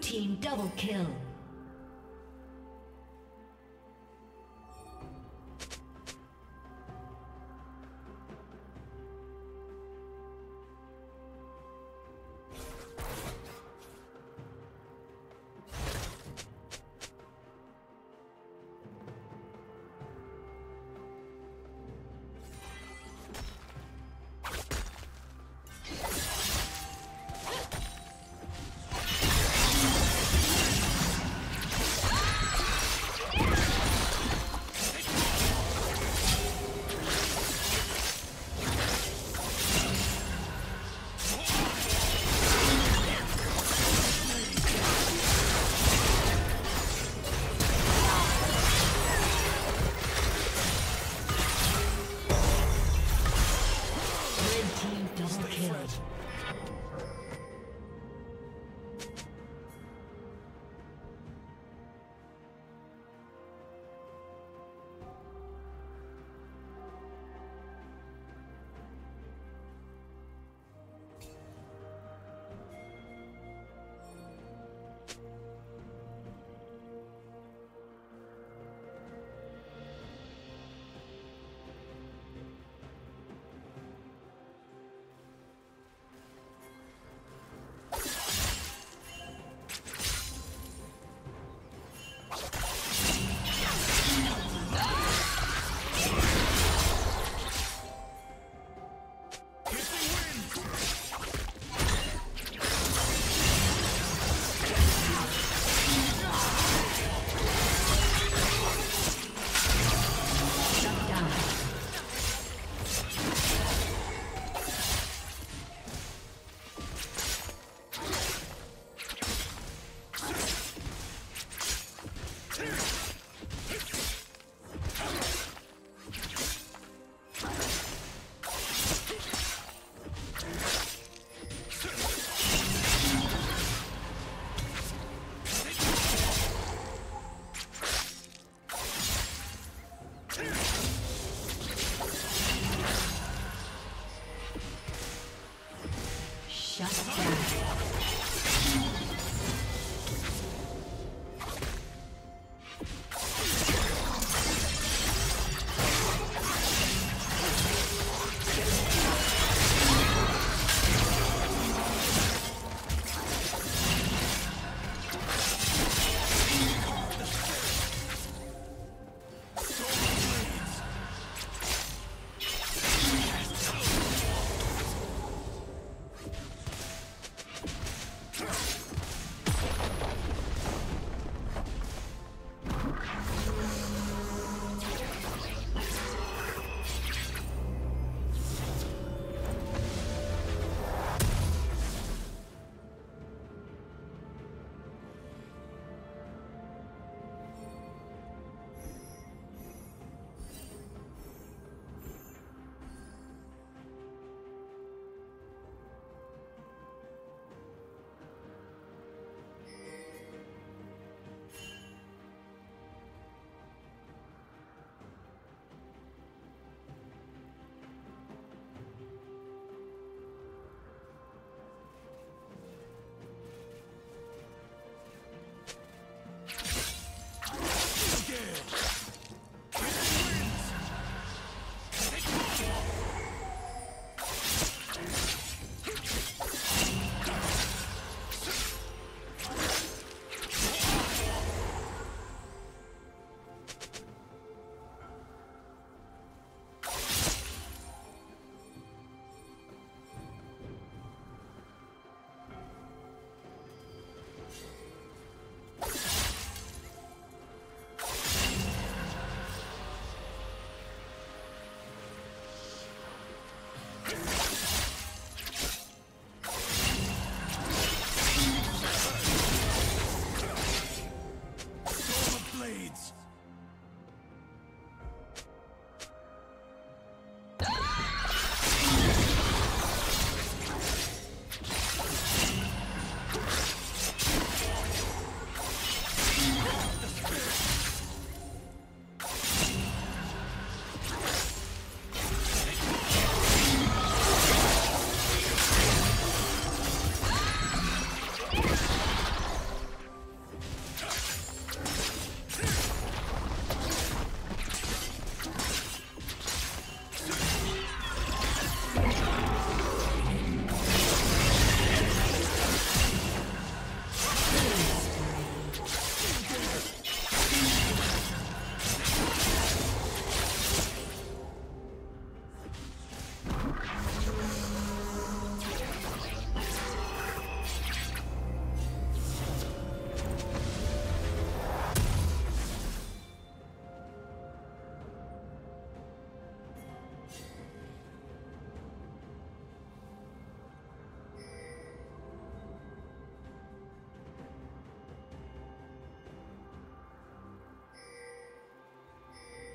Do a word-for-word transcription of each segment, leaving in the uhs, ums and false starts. Team double kill.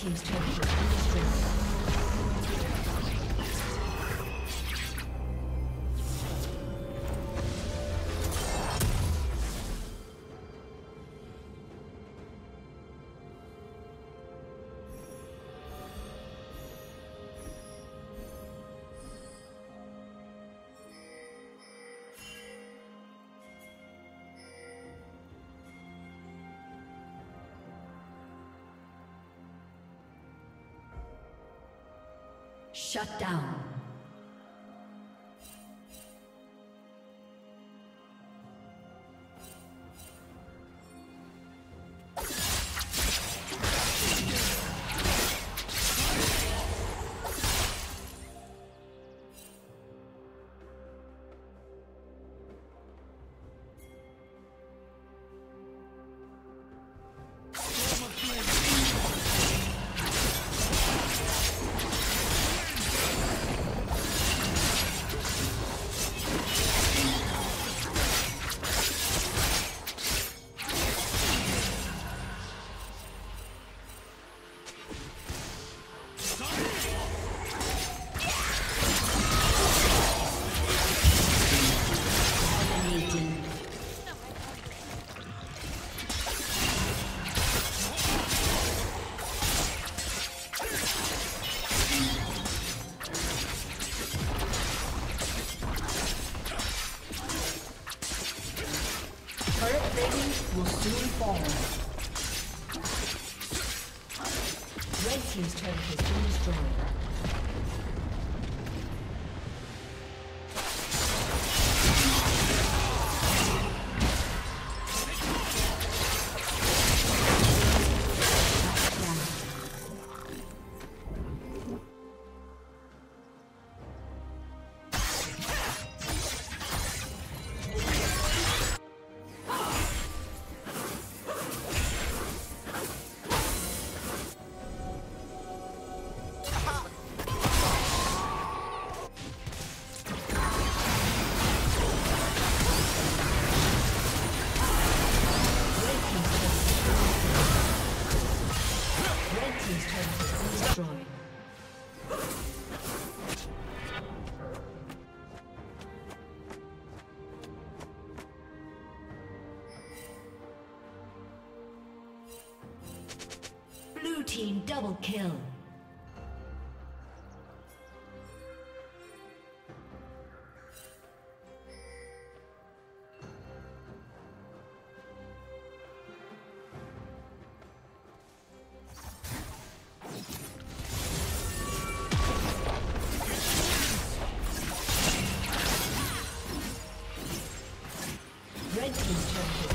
Team's turn to destroy. Shut down. Red team's turret has been destroyed. Team double kill. Red team's turn to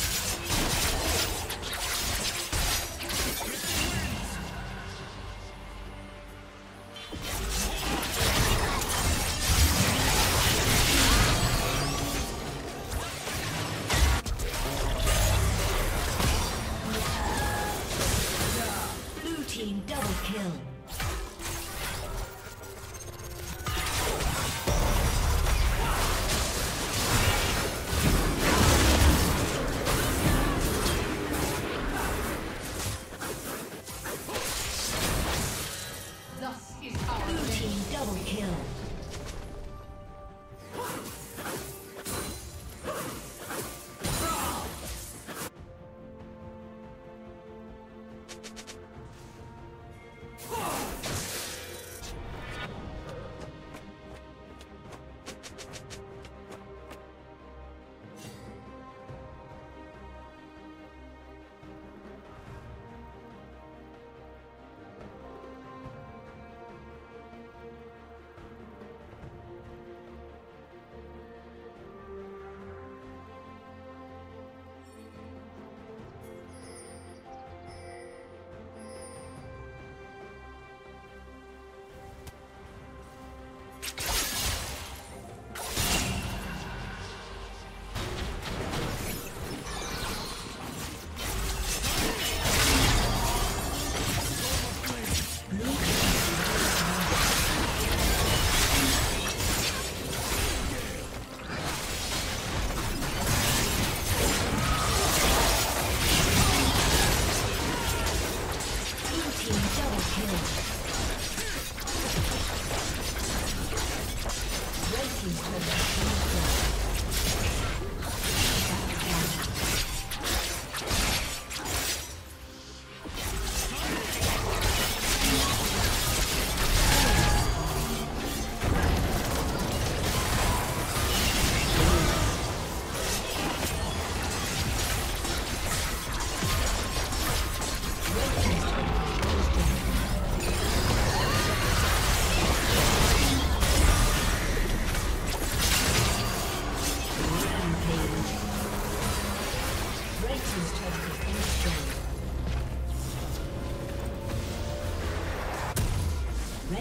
team double kill.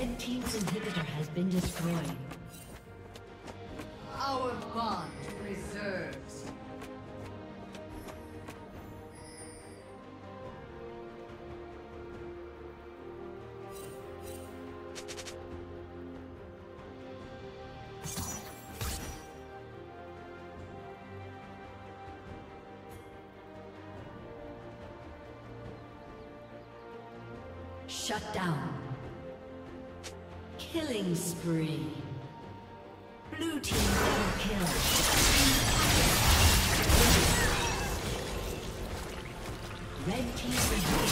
Red Team's inhibitor has been destroyed. Our bond preserves. Shut down. Killing spree. Blue team double kill. Red team.